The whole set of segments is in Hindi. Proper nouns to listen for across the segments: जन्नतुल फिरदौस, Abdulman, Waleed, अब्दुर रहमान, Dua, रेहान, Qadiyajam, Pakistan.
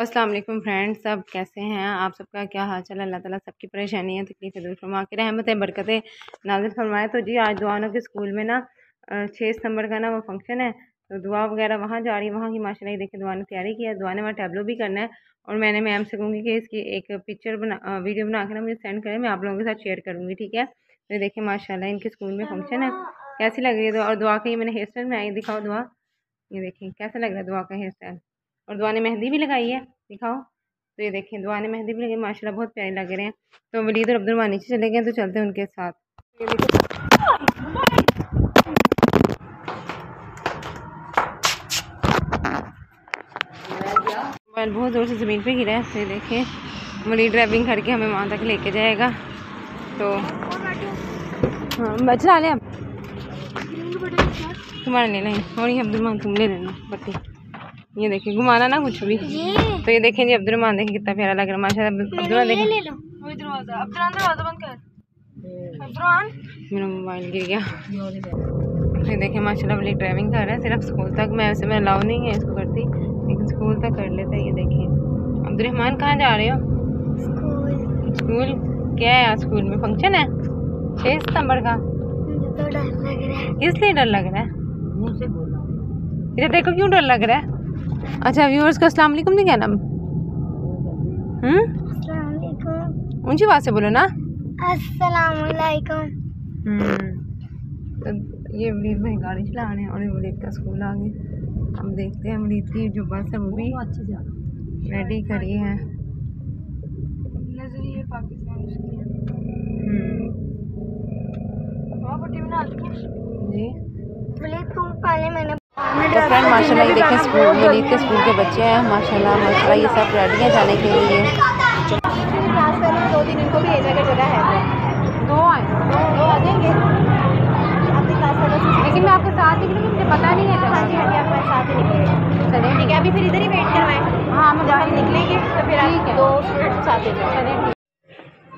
अस्सलाम वालेकुम फ्रेंड्स, सब कैसे हैं? आप सबका क्या हाल चाल? अल्लाह ताला सबकी परेशानी है तकलीफ़ दूर फरमा के रहमत बरकतें नाज़िल फरमाए। तो जी आज दुआनों के स्कूल में ना 6 सितंबर का ना वो फंक्शन है, तो दुआ वगैरह वहाँ जा रही है। वहाँ की माशाल्लाह देखे दुआ ने तैयारी किया, दुआ ने वहाँ टैबलो भी करना है। और मैंने मैम से कहूँगी कि इसकी एक पिक्चर बना वीडियो बना के ना मुझे सेंड करें, मैं आप लोगों के साथ शेयर करूँगी, ठीक है? तो देखिए माशाल्लाह इनके स्कूल में फंक्शन है, कैसी लग रही है दुआ? और दुआ के मैंने हेयर स्टाइल बनाई, दिखाओ दुआ, ये देखिए कैसा लग रहा है दुआ का हेयर स्टाइल। और दुआ ने मेहंदी भी लगाई है, दिखाओ। तो ये देखें दुआ ने मेहंदी भी लगाई, माशाल्लाह बहुत प्यारे लग रहे हैं। तो वलीद और अब्दुलमान नीचे चले गए, तो चलते हैं उनके साथ। मोबाइल बहुत ज़ोर से ज़मीन पे गिरा है, तो ये देखें वलीद ड्राइविंग करके हमें वहाँ तक लेके जाएगा। तो हाँ बच रहा है तुम्हारा, लेना है और ये अब्दुलमान तुम ले लेना पट्टी, ये देखिए घुमाना ना कुछ भी। तो ये देखें जी अब्दुर रहमान, देखिए कितना प्यारा लग रहा है माशाल्लाह। देखें ले लो दरवाजा, दरवाजा बंद कर, मेरा मोबाइल गिर गया। ये देखें माशाल्लाह वाली ड्राइविंग कर रहा है, सिर्फ स्कूल तक। मैं वैसे मैं अलाउ नहीं है इसको करती, लेकिन स्कूल तक कर लेते हैं। ये देखिए अब्दुर रहमान कहाँ जा रहे हो? स्कूल क्या है? स्कूल में फंक्शन है 6 सितम्बर का, इसलिए डर लग रहा है। इधर देखो क्यों डर लग रहा है? अच्छा व्यूअर्स को अस्सलाम वालेकुम नहीं कहना, अस्सलाम वालेकुम ऊंची आवाज़ से बोलो ना, अस्सलाम वालेकुम। तो ये वलीद भाई गाड़ी चला रहे हैं और वलीद का स्कूल आ गया। हम देखते हैं वलीद की जो बस है वो भी रेडी करी है। नजरिए पाकिस्तान जी पहले मैंने फ्रेंड माशाल्लाह ये देखें स्कूल में वलीद के स्कूल के बच्चे हैं माशाल्लाह माशाल्लाह, ये सब रेडी हैं जाने के लिए। दो दिन इनको भी भेजा का जगह है, दो आए दो आ जाएंगे अपनी क्लास का, लेकिन मैं आपके साथ निकलूँगी, मुझे पता नहीं है। हाँ जी हाँ जी आप साथ ही निकलेंगे, चलें ठीक है। अभी फिर इधर ही वेट करवाएँ, हाँ हम बाहर निकलेंगे तो फिर आप 2 स्टूडेंट साथ ही चलें।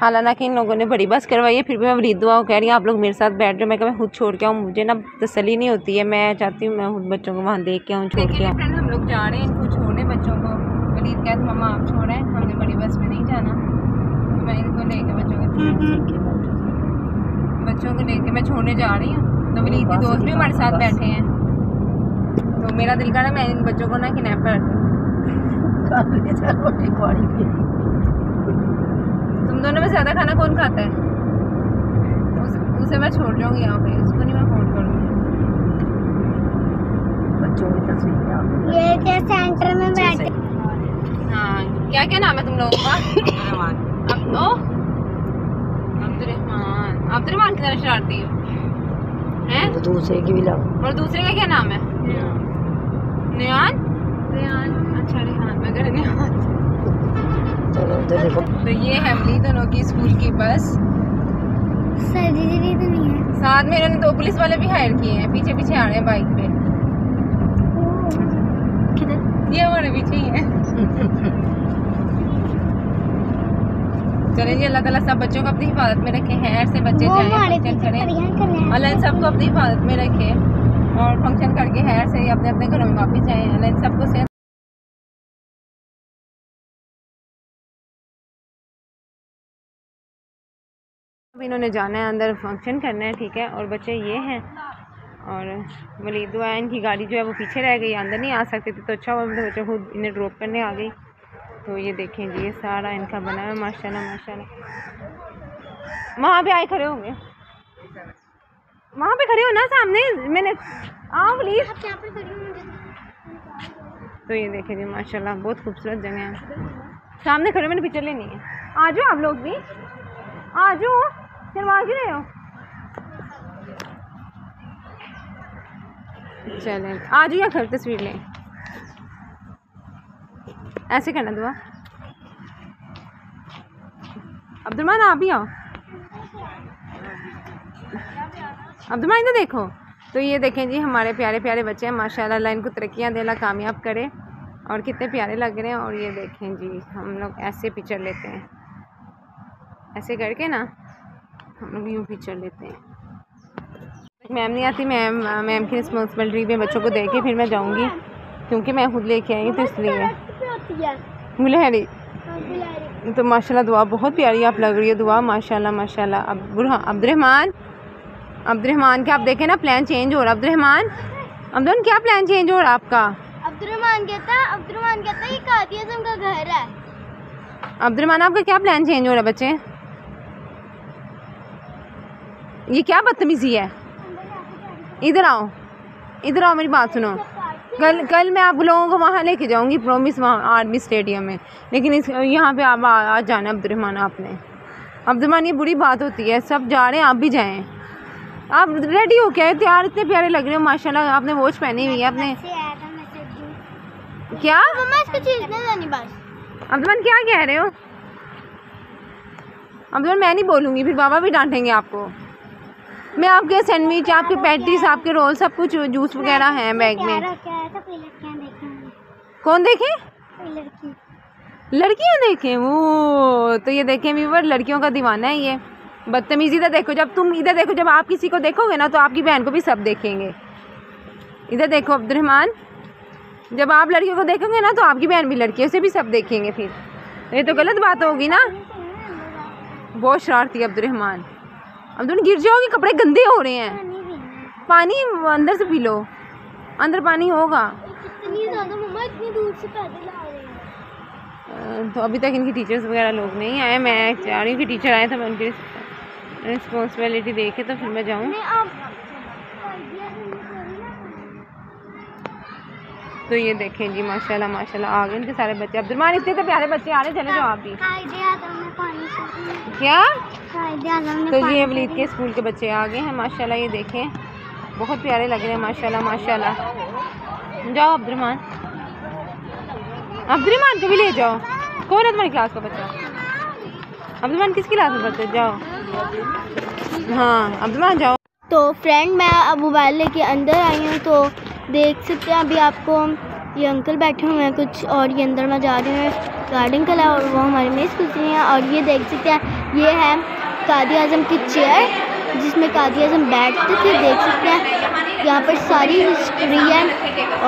हालांकि इन लोगों ने बड़ी बस करवाई है, फिर भी मैं वलीद दुआ कह रही हूँ आप लोग मेरे साथ बैठ जाओ। मैं कभी खुद छोड़ के आऊँ, मुझे ना तसल्ली नहीं होती है। मैं चाहती हूँ मैं खुद बच्चों को वहाँ देख के आऊँ, छोड़ के आऊँ। हम लोग जा रहे हैं इनको छोड़ने, बच्चों को वलीद कहते मामा आप छोड़ें, हमने बड़ी बस में नहीं जाना। तो मैं इनको लेके बच्चों को लेके मैं छोड़ने जा रही हूँ। तो वलीद के दोस्त भी हमारे साथ बैठे हैं, तो मेरा दिल कर रहा है मैं इन बच्चों को ना किडनैप कर दूँ। तुम दोनों में ज़्यादा खाना कौन खाता है? उसे मैं छोड़ जाऊँगी यहाँ पे, उसको नहीं मैं फोन करूँगी। बच्चों की तस्वीर ये क्या सेंटर में बैठे? हाँ क्या क्या नाम है तुम लोगों का? अब्दुर रहमान, अब्दुर रहमान की तरह शरारती हैं। दूसरे की भी लाओ, और दूसरे का क्या नाम है? रेहान, रेहान अच्छा रेहान, मगर रेहान। तो ये है वलीद दोनों की स्कूल की बस, तो नहीं है साथ में, इन्होंने 2 पुलिस वाले भी हायर किए हैं, पीछे पीछे आ रहे हैं बाइक पे। किधर? ये हमारे पीछे ही है। चलें जी अल्लाह ताला सब बच्चों को अपनी हिफाजत में रखे, हैर से बच्चे जाए, अल्लाह इन सबको अपनी हिफाजत में रखे और फंक्शन करके हैर से अपने अपने घरों में वापस जाए। अल्लाह इन सबको सेहत इन्होंने जाना है, अंदर फंक्शन करना है, ठीक है। और बच्चे ये हैं और वलीद दुआ, इनकी गाड़ी जो है वो पीछे रह गई, अंदर नहीं आ सकती थी, तो अच्छा हुआ मतलब बच्चे खुद इन्हें ड्रॉप करने आ गई। तो ये देखें जी ये सारा इनका बना है माशाल्लाह माशाल्लाह। वहाँ पे आए खड़े होंगे, वहाँ पे खड़े हो ना सामने, मैंने हाँ वलीद। तो ये देखें जी माशाल्लाह बहुत खूबसूरत जगह है, सामने खड़े, मैंने पिक्चर लेनी है। आ जाओ आप लोग भी, आ जाओ, शर्मा क्यों रहे हो? चले आ जाओ, या घर तस्वीर लें, ऐसे करना दुआ। अब्दुलमान आप ही आओ, अब्दुलमान इधर देखो। तो ये देखें जी हमारे प्यारे प्यारे बच्चे हैं माशाल्लाह, अल्लाह इनको तरक्कियाँ दे, अल्लाह कामयाब करे, और कितने प्यारे लग रहे हैं। और ये देखें जी हम लोग ऐसे पिक्चर लेते हैं, ऐसे करके ना हम लोग यूँ पिक्चर लेते हैं। मैम नहीं आती, मैम की रिस्पॉन्सिबिलिटी में बच्चों को देके फिर मैं जाऊंगी, क्योंकि मैं खुद लेके आई हूँ तो इसलिए। गुलहरी। तो माशाल्लाह दुआ बहुत प्यारी आप लग रही हो दुआ, माशाल्लाह माशाल्लाह। अब्दुर्रहमान क्या आप देखें ना प्लान चेंज हो रहा है। अब्दुर्रहमान क्या प्लान चेंज हो रहा है आपका? अब्दुर्रहमान कहता है ये कादियाजम का घर है। अब्दुर्रहमान आपका क्या प्लान चेंज हो रहा है बच्चे? ये क्या बदतमीजी है, इधर आओ मेरी बात सुनो। कल मैं आप लोगों को वहाँ लेके जाऊँगी प्रोमिस, वहाँ आर्मी स्टेडियम में, लेकिन यहाँ पे आप आज जाना अब्दुर्रहमान। अब्दुर्रहमान ये बुरी बात होती है, सब जा रहे हैं आप भी जाएं। आप रेडी हो क्या, तैयार इतने प्यारे लग रहे हो माशाल्लाह, आपने वॉच पहनी हुई है आपने। क्या अब्दुर्रहमान क्या कह रहे हो? अब्दुर्रहमान मैं नहीं बोलूँगी, फिर बाबा भी डांटेंगे आपको। मैं आपके सैंडविच, आपके पैटीज, आपके रोल, सब कुछ जूस वगैरह हैं बैग में। कौन देखे? लड़कियां देखें वो। तो ये देखें व्यूवर, लड़कियों का दीवाना है ये। बदतमीजी इधर देखो, जब तुम इधर देखो, जब आप किसी को देखोगे ना तो आपकी बहन को भी सब देखेंगे। इधर देखो अब्दुर्रहमान, जब आप लड़कियों को देखोगे ना तो आपकी बहन भी लड़कियों से भी सब देखेंगे। फिर ये तो गलत बात होगी ना। बहुत शरारती अब्दुर्रहमान। अब तुम गिर जाओगे, कपड़े गंदे हो रहे हैं। पानी अंदर से पी लो, अंदर पानी होगा। इतनी दूर से पैदल आ रहे हैं। तो अभी तक इनकी टीचर्स वगैरह लोग नहीं आए। मैं चाह रही हूँ कि टीचर आए तो मैं उनकी रिस्पॉन्सिबिलिटी देके तो फिर मैं जाऊँ। तो ये देखें जी माशाल्लाह माशाल्लाह आ गए इनके सारे बच्चे। अब्दुर्रहमान इतने तो प्यारे बच्चे आ रहे, चले जाओ आप भी। क्या तो ये वलीद के स्कूल के बच्चे आ गए हैं माशाल्लाह, ये देखें बहुत प्यारे लग रहे हैं माशाल्लाह माशाल्लाह। जाओ अब्दुर्रहमान, अब्दुर्रहमान को भी ले जाओ। कौन है तुम्हारी क्लास का बच्चा? अब्दुर्रहमान किसकी क्लास में पढ़ते? जाओ हाँ अब्दुर्रहमान जाओ। तो फ्रेंड मैं अब मोबाइल लेके अंदर आई हूँ, तो देख सकते हैं अभी आपको ये अंकल बैठे हुए हैं कुछ, और ये अंदर में जा रहे हैं गार्डन कला, और वो हमारे मेज़ गुजरी हैं। और ये देख सकते हैं ये है कादियाजम की चेयर जिसमें कादियाजम बैठते थे। देख सकते हैं यहाँ पर सारी हिस्ट्री है,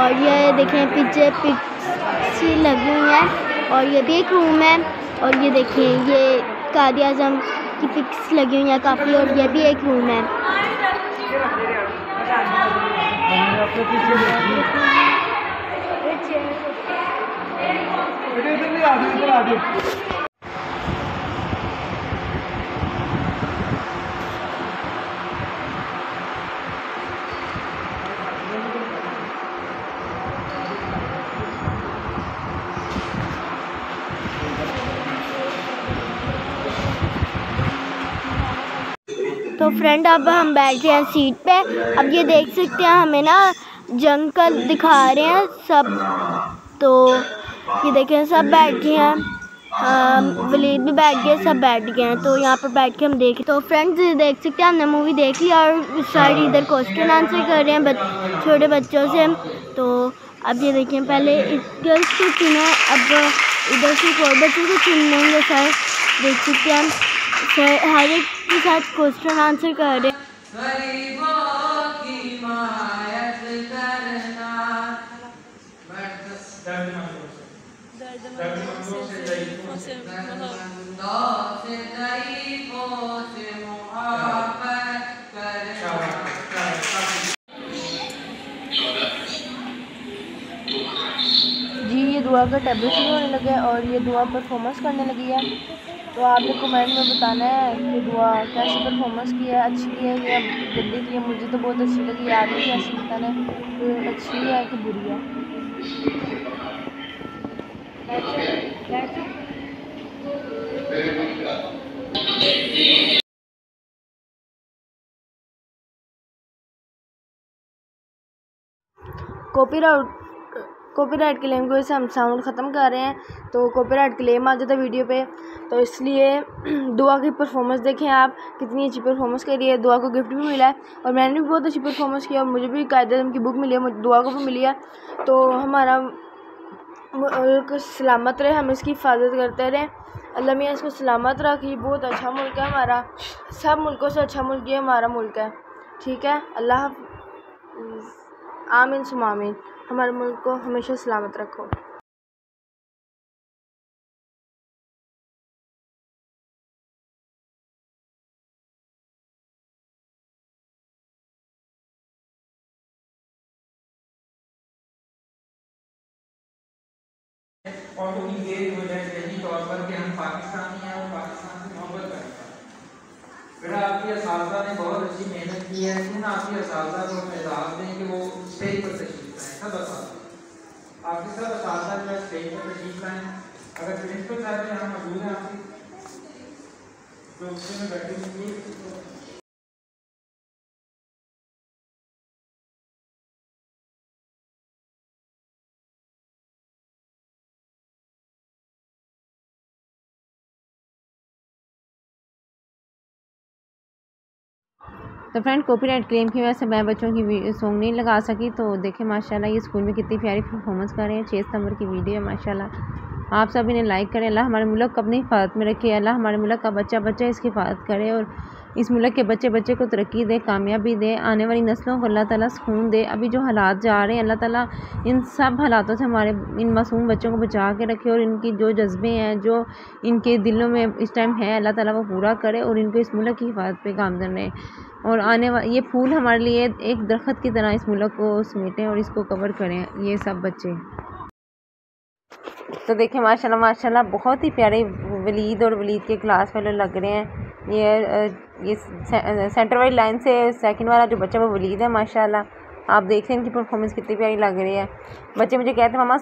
और ये देखें पीछे पिक्स लगी हुई हैं, और ये भी एक रूम है। और ये देखें ये कादियाजम की पिक्स लगी हुई हैं काफ़ी, और यह भी एक रूम है। तो फ्रेंड अब हम बैठ रहे हैं सीट पे। अब ये देख सकते हैं हमें ना जंगल दिखा रहे हैं सब। तो ये देखें सब बैठ गए हैं, वलीद भी बैठ गए, सब बैठ गए हैं। तो यहाँ पर बैठ के हम देखें। तो फ्रेंड्स ये देख सकते हैं हमने मूवी देख ली, और साइड इधर क्वेश्चन आंसर कर रहे हैं छोटे बच्चों से। तो अब ये देखें पहले गर्ल्स को चुना, अब इधर से और बच्चों को चुनेंगे सर। देख सकते हैं सर हर एक के साथ क्वेश्चन आंसर कर रहे हैं। जी ये दुआ का टैबलेट होने लगे, और ये दुआ परफॉर्मेंस करने लगी है। तो आपने कमेंट में बताना है कि दुआ कैसे परफॉर्मेंस की है, अच्छी है या गंदी की है। मुझे तो बहुत अच्छी लगी, आपने कैसे बताना है अच्छी है कि बुरी है। That's it. कॉपीराइट क्लेम की वजह से हम साउंड ख़त्म कर रहे हैं, तो कॉपीराइट क्लेम आ जाता है वीडियो पे, तो इसलिए दुआ की परफॉर्मेंस देखें आप कितनी अच्छी परफॉर्मेंस करी है। दुआ को गिफ्ट भी मिला है, और मैंने भी बहुत अच्छी परफॉर्मेंस की, और मुझे भी कायदे की बुक मिली है, मुझे दुआ को भी मिली है। तो हमारा मुल्क सलामत रहे, हम इसकी हिफाजत करते रहें। अल्लाह मियाँ इसको सलामत रखिए। बहुत अच्छा मुल्क है हमारा, सब मुल्कों से अच्छा मुल्क ये हमारा मुल्क है। ठीक है, अल्लाह आमीन सुमामीन। हमारे मुल्क को हमेशा सलामत रखो। और वो इंगेज हो जाए यही तौर पर कि हम पाकिस्तानी हैं और पाकिस्तान से मोहब्बत करते हैं। बेटा आपके असातिज़ा ने बहुत अच्छी मेहनत की है, क्यों ना आपके असातिज़ा को एजाज़ दें कि वो स्टेज पर तशरीफ़ लाएँ। सब असातिज़ा आपके सब असातिज़ा जो है स्टेज पर तशरीफ़ लाएँ। अगर प्रिंसिपल साहब के यहाँ मौजूद हैं आपकी दोस्तों में बैठे होंगे। तो फ्रेंड कॉपीराइट क्लेम की वजह से मैं बच्चों की सॉन्ग नहीं लगा सकी। तो देखें माशाल्लाह ये स्कूल में कितनी प्यारी परफॉर्मेंस कर रहे हैं। 6 सितंबर की वीडियो है माशाल्लाह। आप सब इन्हें लाइक करें। अल्लाह हमारे मुल्क को अपनी हिफाजत में रखे। अल्लाह हमारे मुल्क का बच्चा बच्चा इसकी हिफाजत करे और इस मुल्क के बच्चे बच्चे को तरक्की दे, कामयाबी दे, आने वाली नस्लों को अल्लाह ताला सुकून दे। अभी जो हालात जा रहे हैं अल्लाह ताला इन सब हालातों से हमारे इन मासूम बच्चों को बचा के रखे और इनकी जो जज्बे हैं जो इनके दिलों में इस टाइम है अल्लाह ताला वो पूरा करे और इनको इस मुल्क की हिफाजत पे कामयाब रहे। और आने वाले ये फूल हमारे लिए एक दरख्त की तरह इस मुल्क को समेटें और इसको कवर करें ये सब बच्चे। तो देखें माशाल्लाह माशाल्लाह बहुत ही प्यारे वलीद और वलीद के क्लास फेलो लग रहे हैं। ये सेंटर वाली लाइन से सेकंड वाला जो बच्चा वो वलीद है माशाल्लाह। आप देख रहे हैं इनकी परफॉर्मेंस कितनी प्यारी लग रही है। बच्चे मुझे कहते हैं मामा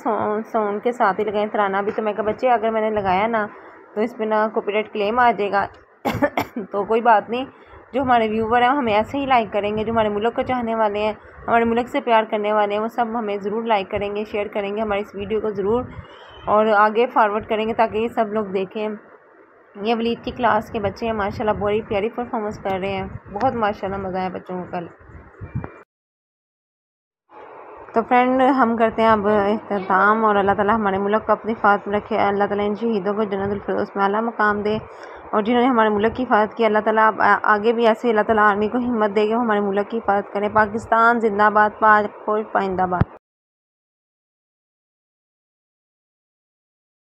साउंड के साथ ही लगाएं तराना भी, तो मैं कहा बच्चे अगर मैंने लगाया ना तो इस पर ना कॉपीराइट क्लेम आ जाएगा तो कोई बात नहीं, जो हमारे व्यूवर हैं हमें ऐसे ही लाइक करेंगे, जो हमारे मुल्क को चाहने वाले हैं, हमारे मुल्क से प्यार करने वाले हैं, वो सब हमें ज़रूर लाइक करेंगे, शेयर करेंगे हमारी इस वीडियो को ज़रूर और आगे फॉरवर्ड करेंगे ताकि ये सब लोग देखें। ये वलीद की क्लास के बच्चे हैं माशाल्लाह, बड़ी प्यारी परफॉर्मेंस कर रहे हैं, बहुत माशाल्लाह मज़ा आया बच्चों को कल। तो फ्रेंड हम करते हैं अब इख्तिताम और अल्लाह ताला हमारे मुल्क को अपनी हिफाजत में रखे। अल्लाह ताला इन शहीदों को जन्नतुल फिरदौस में आला मकाम दे और जिन्होंने हमारे मुल्क की हिफाजत की अल्लाह ताला आगे भी ऐसे अल्लाह ताला आर्मी को हिम्मत देगा हमारे मुल्क की हिफाजत करें। पाकिस्तान जिंदाबाद, पाक फौज पाइंदाबाद।